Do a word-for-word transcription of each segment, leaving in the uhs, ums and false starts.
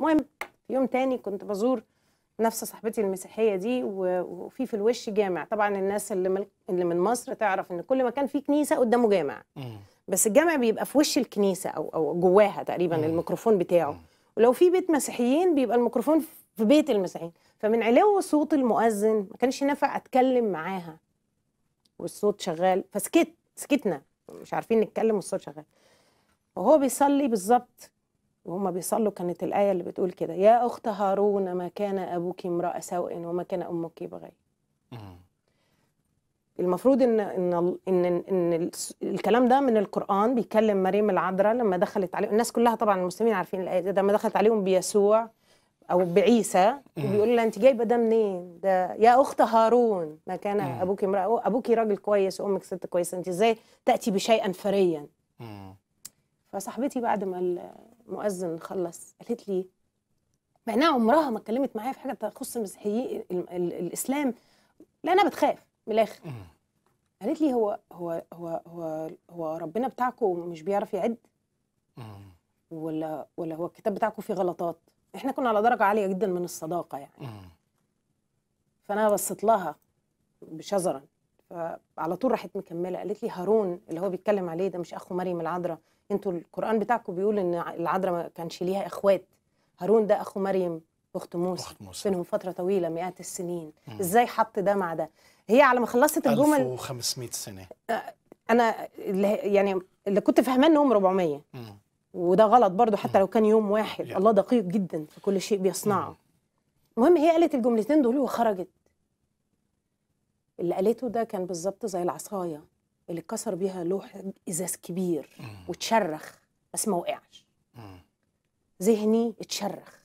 المهم يوم تاني كنت بزور نفس صاحبتي المسيحيه دي وفي في الوش جامع. طبعا الناس اللي من اللي من مصر تعرف ان كل مكان فيه كنيسه قدامه جامع، بس الجامع بيبقى في وش الكنيسه او او جواها تقريبا الميكروفون بتاعه، ولو في بيت مسيحيين بيبقى الميكروفون في بيت المسيحيين. فمن علو صوت المؤذن ما كانش نافع اتكلم معاها والصوت شغال، فسكت سكتنا مش عارفين نتكلم والصوت شغال. وهو بيصلي بالظبط وهم بيصلوا كانت الآية اللي بتقول كده: يا أخت هارون ما كان أبوك امرأة سوء وما كان أمك بغي. المفروض إن إن إن إن الكلام ده من القرآن، بيكلم مريم العذراء لما دخلت عليهم، الناس كلها طبعا المسلمين عارفين الآية دي، لما دخلت عليهم بيسوع أو بعيسى وبيقول لها أنت جايبة ده منين؟ ده يا أخت هارون ما كان أبوك امرأة، أبوك راجل كويس وأمك ست كويسة، أنت إزاي تأتي بشيئا فريا؟ فصاحبتي بعد ما المؤذن خلص قالت لي، مع انها عمرها ما اتكلمت معايا في حاجه تخص المسيحيين الاسلام، لا انا بتخاف من الاخر. قالت لي هو هو هو هو هو ربنا بتاعكم مش بيعرف يعد؟ ولا ولا هو الكتاب بتاعكم فيه غلطات؟ احنا كنا على درجه عاليه جدا من الصداقه يعني. فانا بصيت لها بشذرا، فعلى طول راحت مكمله قالت لي: هارون اللي هو بيتكلم عليه ده مش اخو مريم العذراء؟ انتوا القرآن بتاعكم بيقول ان العذراء ما كانش ليها اخوات، هارون ده اخو مريم اخت موسى بينهم فتره طويله مئات السنين. مم. ازاي حط ده مع ده؟ هي على ما خلصت الجمل ألف وخمسمائة سنه، انا اللي يعني اللي كنت فاهماه انهم أربعمائة. مم. وده غلط برضو حتى مم. لو كان يوم واحد، يعني الله دقيق جدا في كل شيء بيصنعه. المهم هي قالت الجملتين دول وخرجت. اللي قالته ده كان بالظبط زي العصايه اللي اتكسر بيها لوح ازاز كبير وتشرخ بس ما وقعش. ذهني اتشرخ،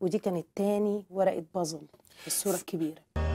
ودي كانت تاني ورقه بازل في الصوره الكبيره.